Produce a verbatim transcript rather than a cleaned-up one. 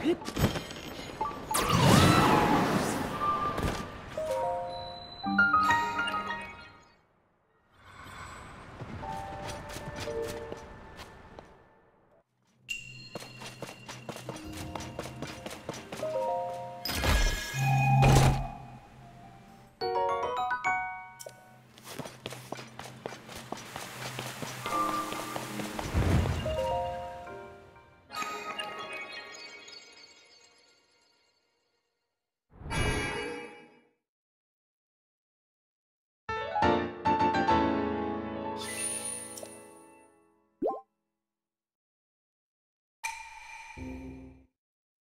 Hit!